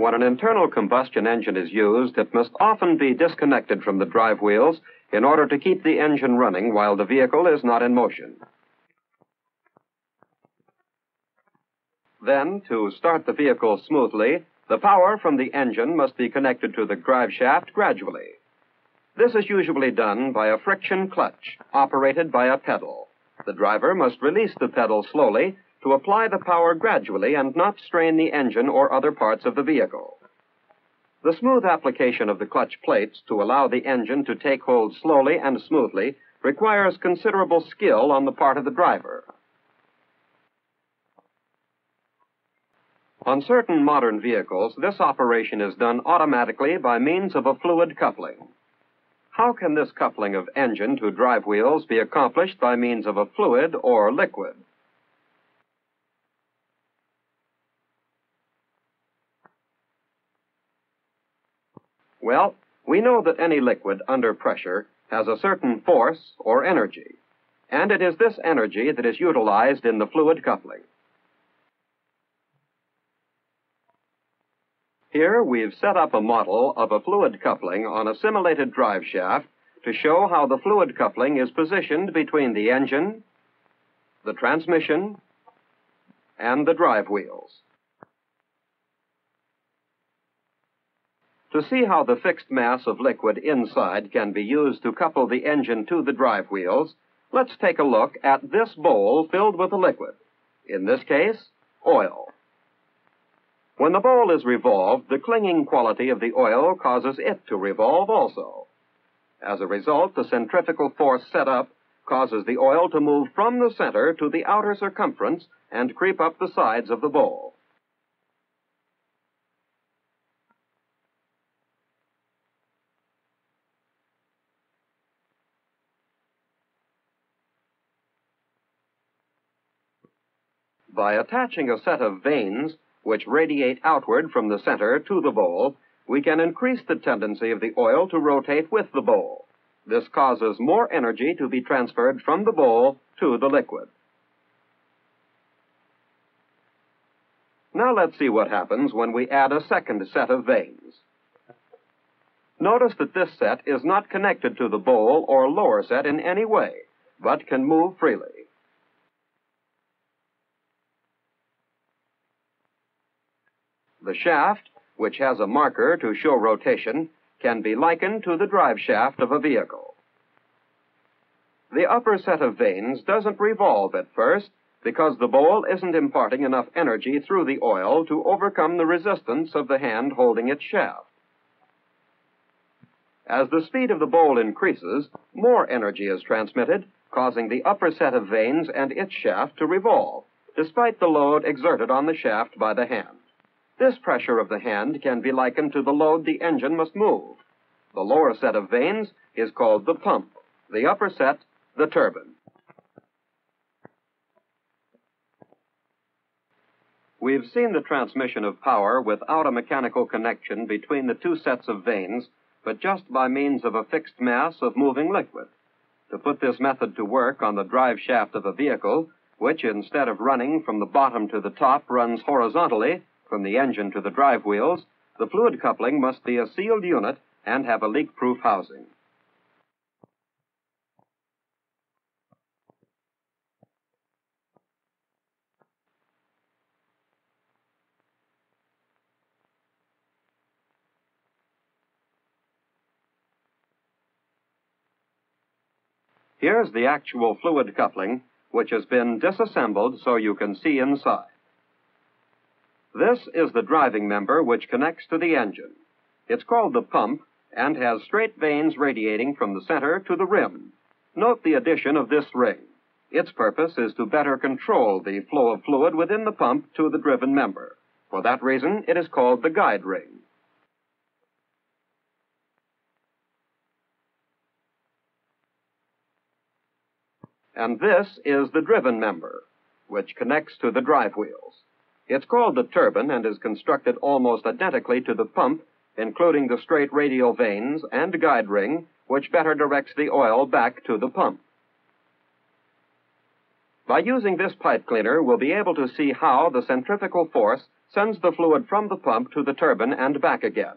When an internal combustion engine is used, it must often be disconnected from the drive wheels in order to keep the engine running while the vehicle is not in motion. Then, to start the vehicle smoothly, the power from the engine must be connected to the drive shaft gradually. This is usually done by a friction clutch operated by a pedal. The driver must release the pedal slowly to apply the power gradually and not strain the engine or other parts of the vehicle. The smooth application of the clutch plates to allow the engine to take hold slowly and smoothly requires considerable skill on the part of the driver. On certain modern vehicles, this operation is done automatically by means of a fluid coupling. How can this coupling of engine to drive wheels be accomplished by means of a fluid or liquid? Well, we know that any liquid under pressure has a certain force or energy, and it is this energy that is utilized in the fluid coupling. Here we've set up a model of a fluid coupling on a simulated drive shaft to show how the fluid coupling is positioned between the engine, the transmission, and the drive wheels. To see how the fixed mass of liquid inside can be used to couple the engine to the drive wheels, let's take a look at this bowl filled with a liquid, in this case, oil. When the bowl is revolved, the clinging quality of the oil causes it to revolve also. As a result, the centrifugal force set up causes the oil to move from the center to the outer circumference and creep up the sides of the bowl. By attaching a set of vanes, which radiate outward from the center to the bowl, we can increase the tendency of the oil to rotate with the bowl. This causes more energy to be transferred from the bowl to the liquid. Now let's see what happens when we add a second set of vanes. Notice that this set is not connected to the bowl or lower set in any way, but can move freely. The shaft, which has a marker to show rotation, can be likened to the drive shaft of a vehicle. The upper set of vanes doesn't revolve at first because the bowl isn't imparting enough energy through the oil to overcome the resistance of the hand holding its shaft. As the speed of the bowl increases, more energy is transmitted, causing the upper set of vanes and its shaft to revolve, despite the load exerted on the shaft by the hand. This pressure of the hand can be likened to the load the engine must move. The lower set of vanes is called the pump, the upper set, the turbine. We've seen the transmission of power without a mechanical connection between the two sets of vanes, but just by means of a fixed mass of moving liquid. To put this method to work on the drive shaft of a vehicle, which instead of running from the bottom to the top runs horizontally, from the engine to the drive wheels, the fluid coupling must be a sealed unit and have a leak-proof housing. Here's the actual fluid coupling, which has been disassembled so you can see inside. This is the driving member which connects to the engine. It's called the pump and has straight vanes radiating from the center to the rim. Note the addition of this ring. Its purpose is to better control the flow of fluid within the pump to the driven member. For that reason, it is called the guide ring. And this is the driven member, which connects to the drive wheels. It's called the turbine and is constructed almost identically to the pump, including the straight radial vanes and guide ring, which better directs the oil back to the pump. By using this pipe cleaner, we'll be able to see how the centrifugal force sends the fluid from the pump to the turbine and back again.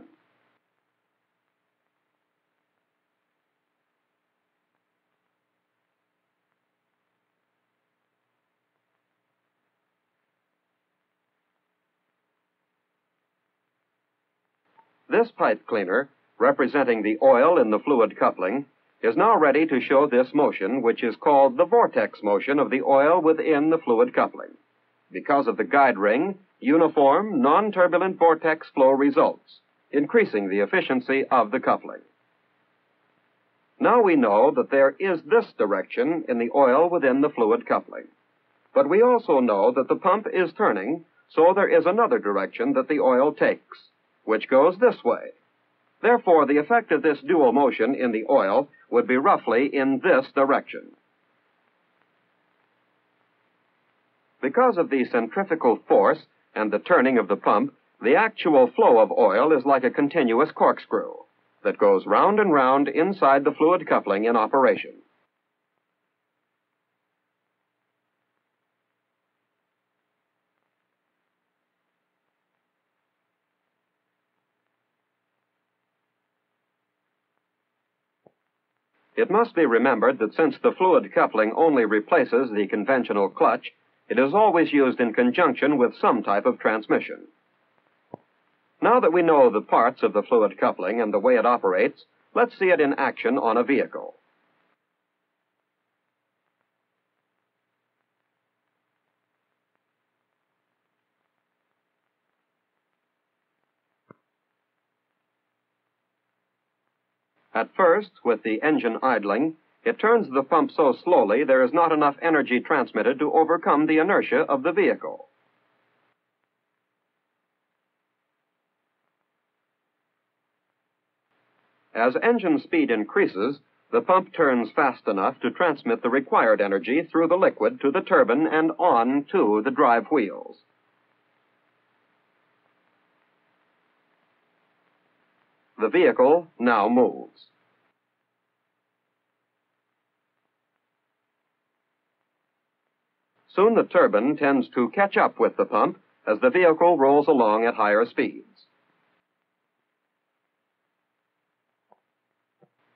This pipe cleaner, representing the oil in the fluid coupling, is now ready to show this motion, which is called the vortex motion of the oil within the fluid coupling. Because of the guide ring, uniform, non-turbulent vortex flow results, increasing the efficiency of the coupling. Now we know that there is this direction in the oil within the fluid coupling. But we also know that the pump is turning, so there is another direction that the oil takes, which goes this way. Therefore, the effect of this dual motion in the oil would be roughly in this direction. Because of the centrifugal force and the turning of the pump, the actual flow of oil is like a continuous corkscrew that goes round and round inside the fluid coupling in operation. It must be remembered that since the fluid coupling only replaces the conventional clutch, it is always used in conjunction with some type of transmission. Now that we know the parts of the fluid coupling and the way it operates, let's see it in action on a vehicle. At first, with the engine idling, it turns the pump so slowly there is not enough energy transmitted to overcome the inertia of the vehicle. As engine speed increases, the pump turns fast enough to transmit the required energy through the liquid to the turbine and on to the drive wheels. The vehicle now moves. Soon the turbine tends to catch up with the pump as the vehicle rolls along at higher speeds.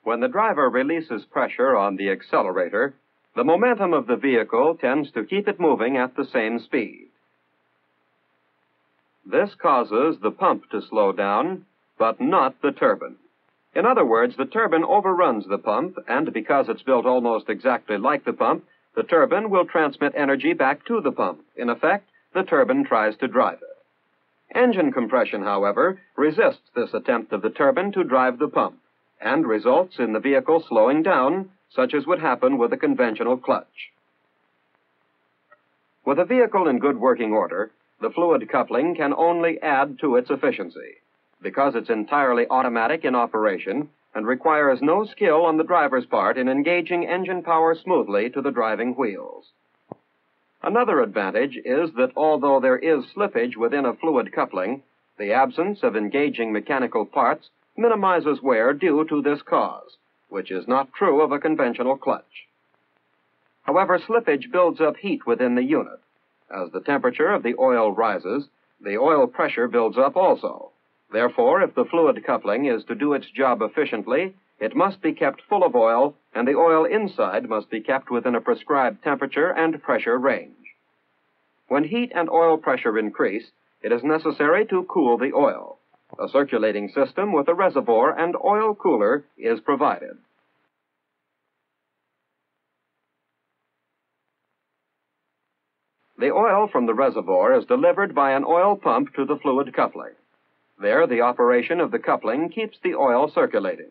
When the driver releases pressure on the accelerator, the momentum of the vehicle tends to keep it moving at the same speed. This causes the pump to slow down, but not the turbine. In other words, the turbine overruns the pump, and because it's built almost exactly like the pump, the turbine will transmit energy back to the pump. In effect, the turbine tries to drive it. Engine compression, however, resists this attempt of the turbine to drive the pump, and results in the vehicle slowing down, such as would happen with a conventional clutch. With a vehicle in good working order, the fluid coupling can only add to its efficiency, because it's entirely automatic in operation and requires no skill on the driver's part in engaging engine power smoothly to the driving wheels. Another advantage is that although there is slippage within a fluid coupling, the absence of engaging mechanical parts minimizes wear due to this cause, which is not true of a conventional clutch. However, slippage builds up heat within the unit. As the temperature of the oil rises, the oil pressure builds up also. Therefore, if the fluid coupling is to do its job efficiently, it must be kept full of oil, and the oil inside must be kept within a prescribed temperature and pressure range. When heat and oil pressure increase, it is necessary to cool the oil. A circulating system with a reservoir and oil cooler is provided. The oil from the reservoir is delivered by an oil pump to the fluid coupling. There, the operation of the coupling keeps the oil circulating.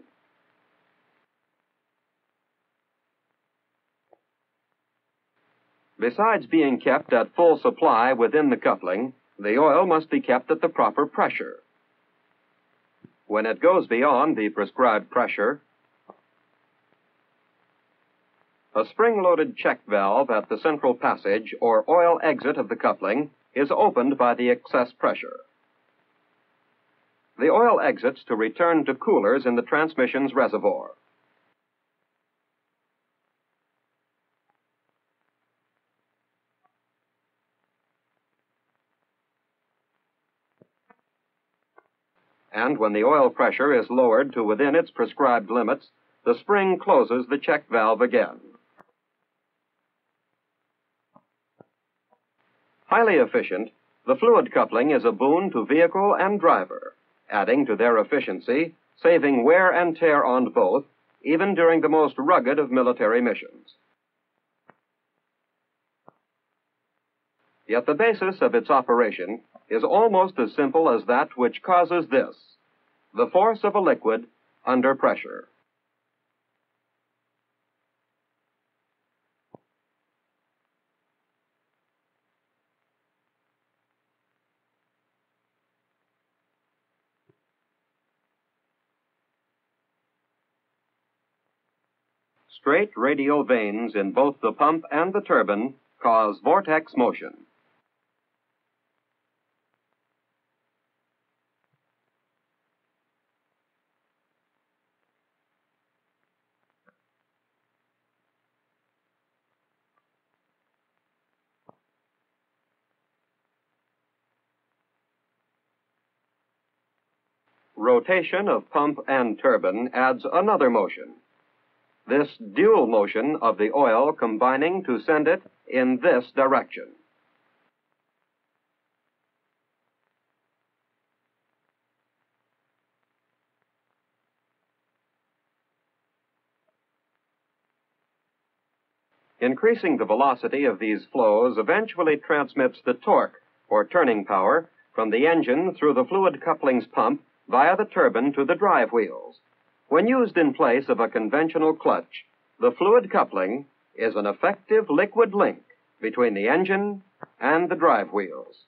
Besides being kept at full supply within the coupling, the oil must be kept at the proper pressure. When it goes beyond the prescribed pressure, a spring-loaded check valve at the central passage or oil exit of the coupling is opened by the excess pressure. The oil exits to return to coolers in the transmission's reservoir. and when the oil pressure is lowered to within its prescribed limits, the spring closes the check valve again. Highly efficient, the fluid coupling is a boon to vehicle and driver, adding to their efficiency, saving wear and tear on both, even during the most rugged of military missions. Yet the basis of its operation is almost as simple as that which causes this, the force of a liquid under pressure. Straight radial vanes in both the pump and the turbine cause vortex motion. Rotation of pump and turbine adds another motion. This dual motion of the oil combining to send it in this direction. Increasing the velocity of these flows eventually transmits the torque, or turning power, from the engine through the fluid couplings pump via the turbine to the drive wheels. When used in place of a conventional clutch, the fluid coupling is an effective liquid link between the engine and the drive wheels.